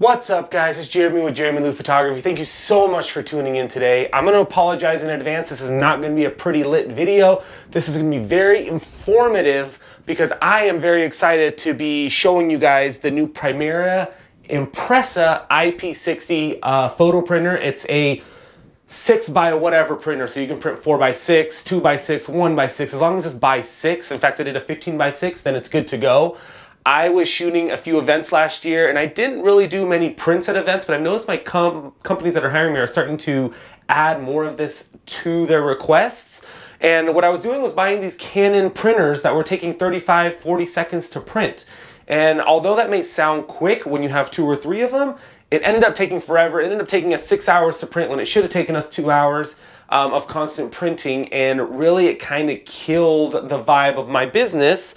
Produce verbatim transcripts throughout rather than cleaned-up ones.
What's up, guys? It's Jeremy with Jeremy Lou Photography. Thank you so much for tuning in today. I'm going to apologize in advance. This is not going to be a pretty lit video. This is going to be very informative because I am very excited to be showing you guys the new Primera Impressa I P sixty uh, photo printer. It's a six by whatever printer, so you can print four by six, two by six, one by six, as long as it's by six. In fact, I did a fifteen by six, then it's good to go. I was shooting a few events last year, and I didn't really do many prints at events, but I've noticed my com companies that are hiring me are starting to add more of this to their requests. And what I was doing was buying these Canon printers that were taking thirty-five, forty seconds to print. And although that may sound quick when you have two or three of them, it ended up taking forever. It ended up taking us six hours to print when it should have taken us two hours um, of constant printing. And really, it kind of killed the vibe of my business,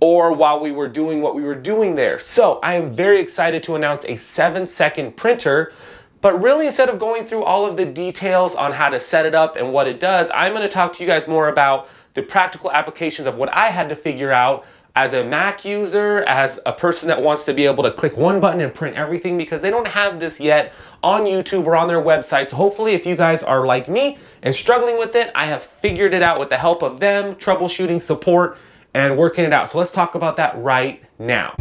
or while we were doing what we were doing there. So I am very excited to announce a seven second printer, but really, instead of going through all of the details on how to set it up and what it does, I'm gonna talk to you guys more about the practical applications of what I had to figure out as a Mac user, as a person that wants to be able to click one button and print everything, because they don't have this yet on YouTube or on their websites. So hopefully, if you guys are like me and struggling with it, I have figured it out with the help of them, troubleshooting, support, and working it out. So let's talk about that right now.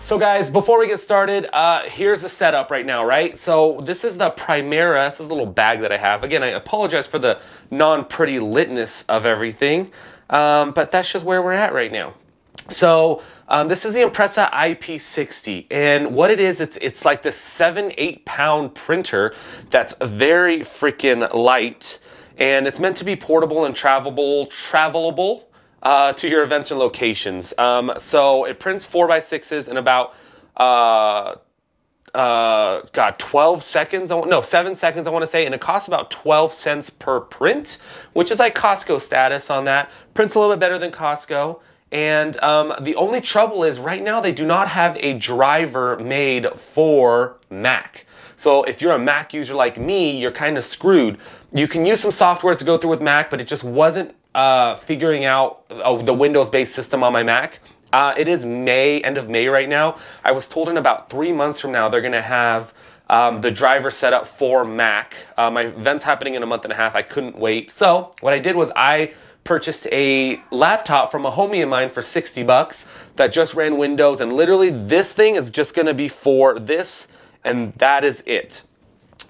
So guys, before we get started, uh, here's the setup right now, right? So this is the Primera. This is a little bag that I have. Again, I apologize for the non-pretty litness of everything, um, but that's just where we're at right now. So um, this is the Impressa I P sixty, and what it is, it's it's like this seven, eight pound printer that's very freaking light, and it's meant to be portable and travelable, travelable uh, to your events and locations. Um, so it prints four by sixes in about, uh, uh, God, twelve seconds, no, seven seconds I wanna say, and it costs about twelve cents per print, which is like Costco status on that. Prints a little bit better than Costco. And um, the only trouble is right now they do not have a driver made for Mac. So if you're a Mac user like me, you're kind of screwed. You can use some softwares to go through with Mac, but it just wasn't uh, figuring out uh, the Windows-based system on my Mac. Uh, it is May, end of May right now. I was told in about three months from now they're gonna have um, the driver set up for Mac. Uh, my event's happening in a month and a half. I couldn't wait. So what I did was I purchased a laptop from a homie of mine for sixty bucks that just ran Windows, and literally this thing is just gonna be for this, and that is it.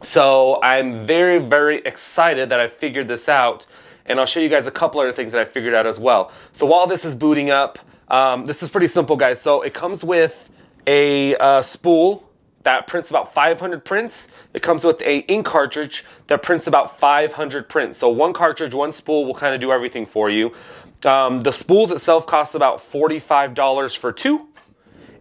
So I'm very, very excited that I figured this out, and I'll show you guys a couple other things that I figured out as well. So while this is booting up, um, this is pretty simple, guys. So it comes with a uh, spool that prints about five hundred prints. It comes with a ink cartridge that prints about five hundred prints. So one cartridge, one spool will kind of do everything for you. Um, the spools itself costs about forty-five dollars for two,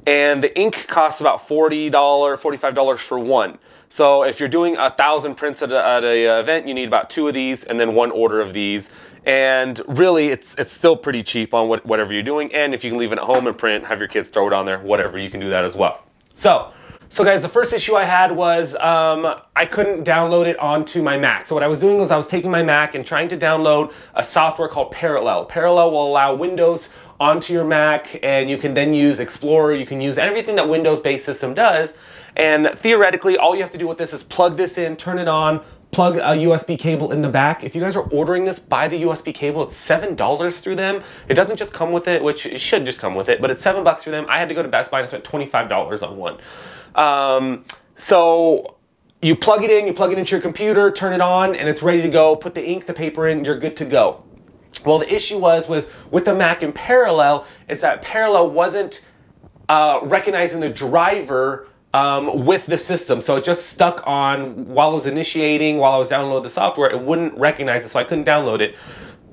and the ink costs about forty dollars, forty-five dollars for one. So if you're doing a thousand prints at a, at a event, you need about two of these and then one order of these. And really, it's it's still pretty cheap on what, whatever you're doing. And if you can leave it at home and print, have your kids throw it on there, whatever, you can do that as well. So. So guys, the first issue I had was um, I couldn't download it onto my Mac. So what I was doing was I was taking my Mac and trying to download a software called Parallel. Parallel will allow Windows onto your Mac, and you can then use Explorer, you can use everything that Windows-based system does. And theoretically, all you have to do with this is plug this in, turn it on, plug a U S B cable in the back. If you guys are ordering this, buy the U S B cable. It's seven dollars through them. It doesn't just come with it, which it should just come with it, but it's seven bucks through them. I had to go to Best Buy and spent twenty-five dollars on one. Um, so you plug it in, you plug it into your computer, turn it on, and it's ready to go. Put the ink, the paper in, you're good to go. Well, the issue was with, with the Mac in Parallel is that Parallel wasn't uh, recognizing the driver Um, with the system. So it just stuck on while I was initiating, while I was downloading the software, it wouldn't recognize it, so I couldn't download it.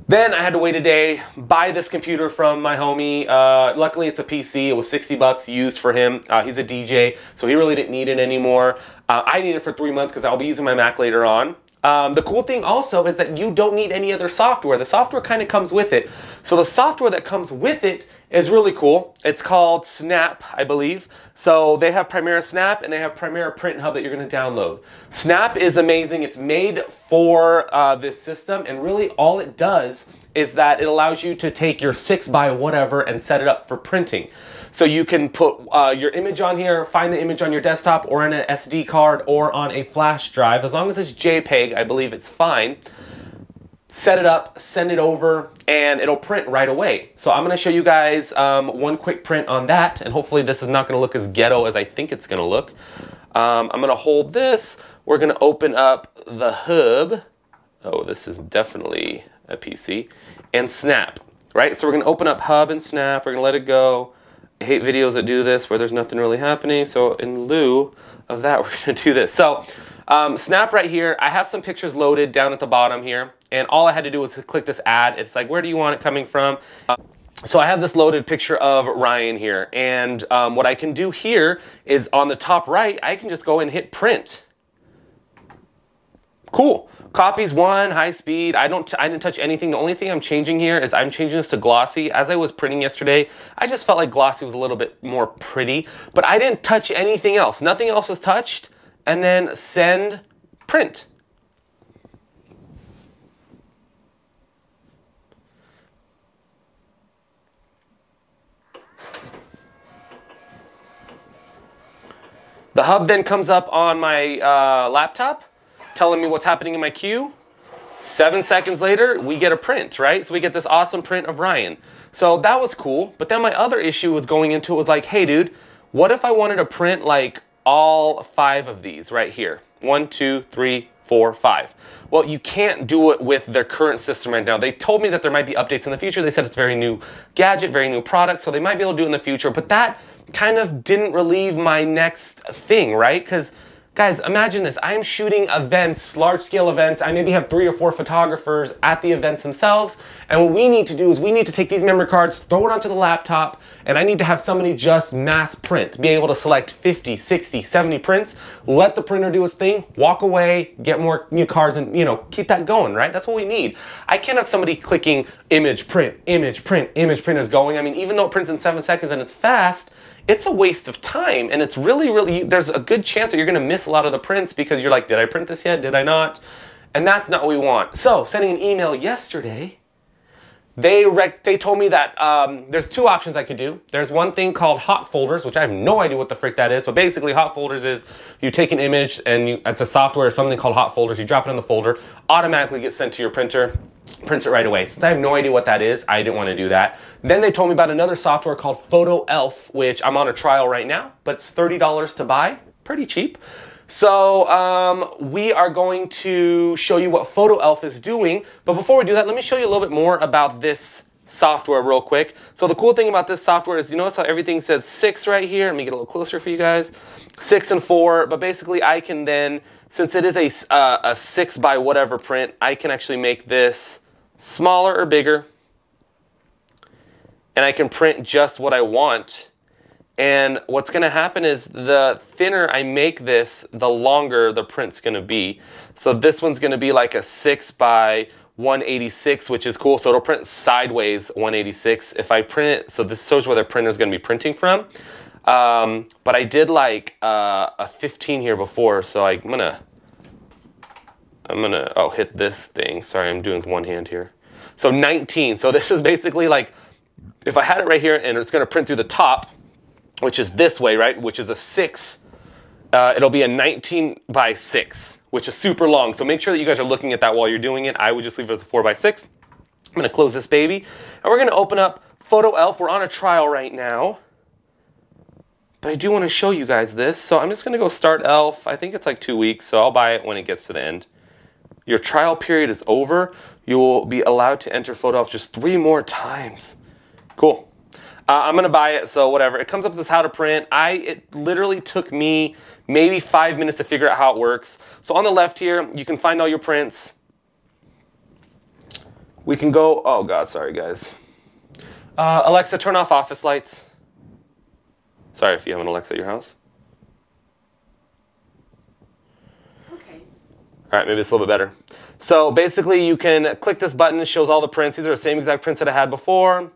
Then I had to wait a day, buy this computer from my homie. Uh, luckily it's a P C, it was sixty bucks used for him. Uh, he's a D J, so he really didn't need it anymore. Uh, I need it for three months because I'll be using my Mac later on. Um, the cool thing also is that you don't need any other software. The software kind of comes with it. So the software that comes with it is really cool. It's called Snap, I believe. So they have Primera Snap and they have Primera Print Hub that you're gonna download. Snap is amazing. It's made for uh, this system, and really all it does is that it allows you to take your six by whatever and set it up for printing. So you can put uh, your image on here, find the image on your desktop or in an S D card or on a flash drive. As long as it's JPEG, I believe it's fine. Set it up, send it over, and it'll print right away. So I'm gonna show you guys um, one quick print on that, and hopefully this is not gonna look as ghetto as I think it's gonna look. Um, I'm gonna hold this. We're gonna open up the hub. Oh, this is definitely a P C. And Snap, right? So we're gonna open up Hub and Snap. We're gonna let it go. I hate videos that do this where there's nothing really happening. So in lieu of that, we're gonna do this. So um, Snap right here. I have some pictures loaded down at the bottom here. And all I had to do was to click this ad. It's like, where do you want it coming from? Uh, so I have this loaded picture of Ryan here. And um, what I can do here is on the top right, I can just go and hit print. Cool. Copies one, high speed. I don't, I didn't touch anything. The only thing I'm changing here is I'm changing this to glossy. As I was printing yesterday, I just felt like glossy was a little bit more pretty, but I didn't touch anything else. Nothing else was touched. And then send, print. The hub then comes up on my uh, laptop, telling me what's happening in my queue. Seven seconds later, we get a print, right? So we get this awesome print of Ryan. So that was cool. But then my other issue was going into it was like, hey dude, what if I wanted to print like all five of these right here? One, two, three, four, five. Well, you can't do it with their current system right now. They told me that there might be updates in the future. They said it's a very new gadget, very new product. So they might be able to do it in the future, but that kind of didn't relieve my next thing, right? Because guys, imagine this. I'm shooting events, large scale events. I maybe have three or four photographers at the events themselves. And what we need to do is we need to take these memory cards, throw it onto the laptop, and I need to have somebody just mass print, be able to select fifty, sixty, seventy prints, let the printer do its thing, walk away, get more new cards, and you know, keep that going, right? That's what we need. I can't have somebody clicking image print, image print, image print is going. I mean, even though it prints in seven seconds and it's fast, it's a waste of time, and it's really, really, there's a good chance that you're gonna miss a lot of the prints because you're like, did I print this yet? Did I not? And that's not what we want. So sending an email yesterday, they rec they told me that um, there's two options I could do. There's one thing called hot folders, which I have no idea what the frick that is, but basically hot folders is you take an image and you, it's a software or something called hot folders, you drop it in the folder, automatically gets sent to your printer, prints it right away. Since I have no idea what that is, I didn't want to do that. Then they told me about another software called Photo Elf, which I'm on a trial right now, but it's thirty dollars to buy, pretty cheap. So um, we are going to show you what Photo Elf is doing. But before we do that, let me show you a little bit more about this software real quick. So the cool thing about this software is you notice how everything says six right here. Let me get a little closer for you guys. Six and four, but basically I can then, since it is a, uh, a six by whatever print, I can actually make this smaller or bigger, and I can print just what I want. And what's gonna happen is the thinner I make this, the longer the print's gonna be. So this one's gonna be like a six by one eighty-six, which is cool. So it'll print sideways one eighty-six. If I print it, so this shows where the printer's gonna be printing from. Um, but I did like uh, a fifteen here before, so I'm gonna, I'm gonna, oh, hit this thing. Sorry, I'm doing with one hand here. So nineteen, so this is basically like, if I had it right here and it's gonna print through the top, which is this way, right? Which is a six, uh, it'll be a nineteen by six, which is super long. So make sure that you guys are looking at that while you're doing it. I would just leave it as a four by six. I'm gonna close this baby and we're gonna open up Photo Elf. We're on a trial right now, but I do wanna show you guys this. So I'm just gonna go start Elf. I think it's like two weeks, so I'll buy it when it gets to the end. Your trial period is over. You will be allowed to enter Photo Elf just three more times. Cool. Uh, I'm gonna buy it, so whatever. It comes up with this how to print. I It literally took me maybe five minutes to figure out how it works. So on the left here, you can find all your prints. We can go, oh God, sorry guys. Uh, Alexa, turn off office lights. Sorry if you have an Alexa at your house. All right, maybe it's a little bit better. So basically you can click this button, it shows all the prints. These are the same exact prints that I had before.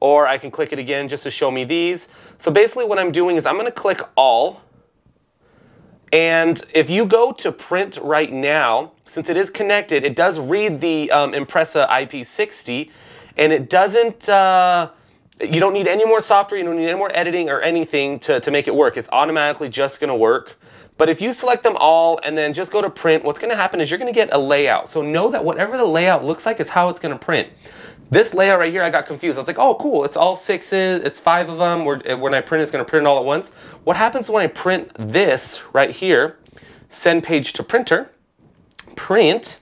or I can click it again just to show me these. So basically what I'm doing is I'm gonna click all, and if you go to print right now, since it is connected, it does read the um, Impressa I P sixty, and it doesn't, uh, you don't need any more software, you don't need any more editing or anything to, to make it work. It's automatically just gonna work. But if you select them all and then just go to print, what's gonna happen is you're gonna get a layout. So know that whatever the layout looks like is how it's gonna print. This layout right here, I got confused. I was like, oh cool, it's all sixes, it's five of them. We're, when I print, it's gonna print all at once. What happens when I print this right here, send page to printer, print,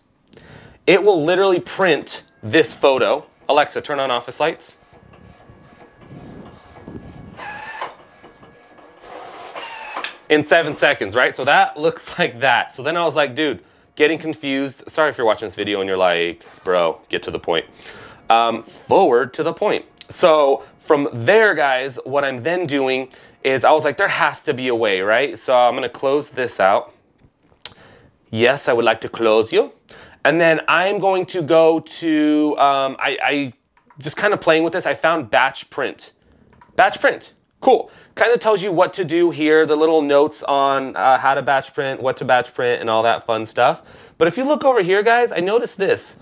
it will literally print this photo. Alexa, turn on office lights. In seven seconds, right? So that looks like that. So then I was like, dude, getting confused. Sorry if you're watching this video and you're like, bro, get to the point. Um, forward to the point. So from there, guys, what I'm then doing is I was like, there has to be a way, right? So I'm gonna close this out. Yes, I would like to close you. And then I'm going to go to, um, I, I just kind of playing with this, I found batch print. Batch print. Cool, kind of tells you what to do here, the little notes on uh, how to batch print, what to batch print, and all that fun stuff. But if you look over here, guys, I noticed this.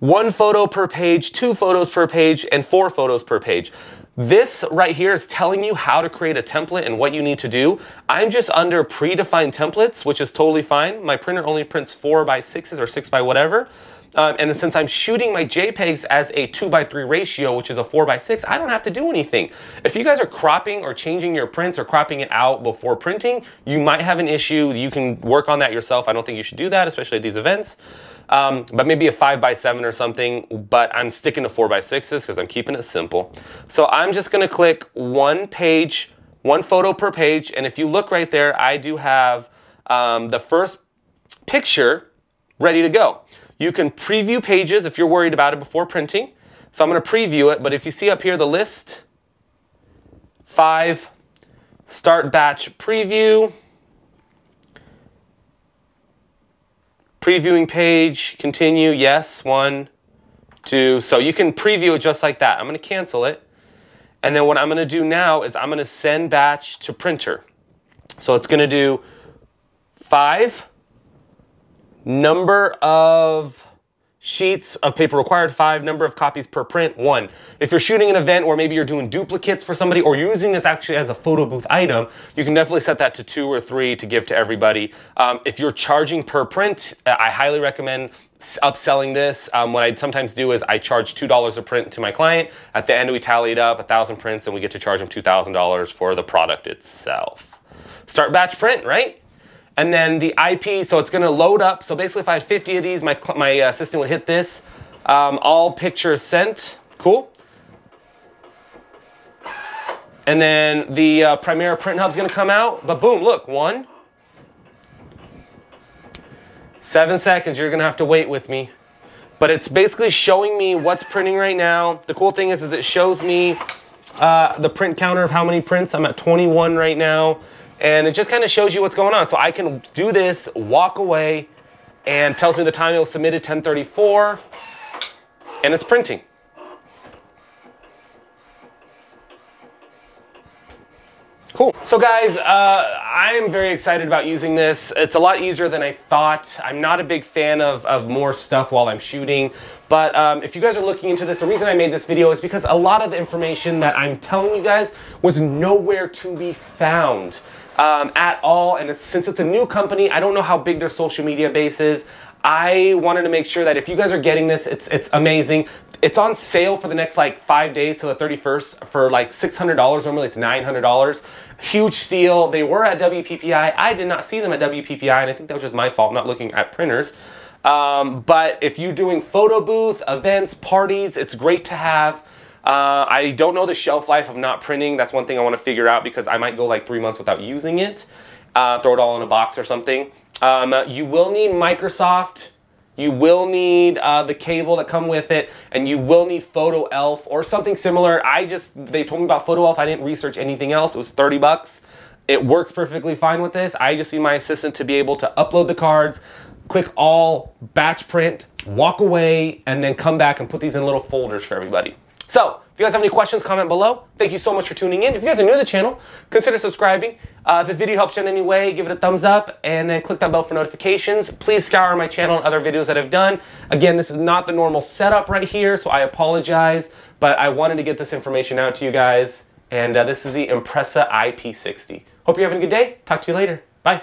One photo per page, two photos per page, and four photos per page. This right here is telling you how to create a template and what you need to do. I'm just under predefined templates, which is totally fine. My printer only prints four by sixes or six by whatever. Um, and since I'm shooting my JPEGs as a two by three ratio, which is a four by six, I don't have to do anything. If you guys are cropping or changing your prints or cropping it out before printing, you might have an issue. You can work on that yourself. I don't think you should do that, especially at these events. Um, but maybe a five by seven or something, but I'm sticking to four by sixes because I'm keeping it simple. So I'm just going to click one page, one photo per page. And if you look right there, I do have um, the first picture ready to go. You can preview pages if you're worried about it before printing. So I'm gonna preview it, but if you see up here the list, five, start batch preview, previewing page, continue, yes, one, two. So you can preview it just like that. I'm gonna cancel it. And then what I'm gonna do now is I'm gonna send batch to printer. So it's gonna do five, number of sheets of paper required, five, number of copies per print, one. If you're shooting an event or maybe you're doing duplicates for somebody or using this actually as a photo booth item, you can definitely set that to two or three to give to everybody. Um, if you're charging per print, I highly recommend upselling this. Um, what I sometimes do is I charge two dollars a print to my client. At the end, we tally it up, one thousand prints, and we get to charge them two thousand dollars for the product itself. Start batch print, right? And then the I P, so it's gonna load up. So basically if I had fifty of these, my, my assistant would hit this. Um, all pictures sent, cool. And then the uh, Primera Print Hub's gonna come out, but boom, look, one. Seven seconds, you're gonna have to wait with me. But it's basically showing me what's printing right now. The cool thing is, is it shows me uh, the print counter of how many prints. I'm at twenty-one right now. And it just kind of shows you what's going on. So I can do this, walk away, and tells me the time it was submitted, ten thirty-four, and it's printing. Cool. So guys, uh, I am very excited about using this. It's a lot easier than I thought. I'm not a big fan of, of more stuff while I'm shooting, but um, if you guys are looking into this, the reason I made this video is because a lot of the information that I'm telling you guys was nowhere to be found um, at all. And it's, since it's a new company, I don't know how big their social media base is. I wanted to make sure that if you guys are getting this, it's it's amazing. It's on sale for the next like five days, so the thirty-first, for like six hundred dollars. Normally it's nine hundred dollars. Huge steal. They were at W P P I. I did not see them at W P P I, and I think that was just my fault not looking at printers. Um, but if you're doing photo booth, events, parties, it's great to have. Uh, I don't know the shelf life of not printing. That's one thing I want to figure out because I might go like three months without using it. Uh, throw it all in a box or something. Um, you will need Microsoft, you will need uh, the cable that come with it, and you will need Photo Elf or something similar. I just, they told me about Photo Elf, I didn't research anything else, it was thirty bucks. It works perfectly fine with this. I just need my assistant to be able to upload the cards, click all, batch print, walk away, and then come back and put these in little folders for everybody. So if you guys have any questions, comment below. Thank you so much for tuning in. If you guys are new to the channel, consider subscribing. Uh, if this video helps you in any way, give it a thumbs up and then click that bell for notifications. Please scour my channel and other videos that I've done. Again, this is not the normal setup right here, so I apologize, but I wanted to get this information out to you guys. And uh, this is the Impressa I P sixty. Hope you're having a good day. Talk to you later. Bye.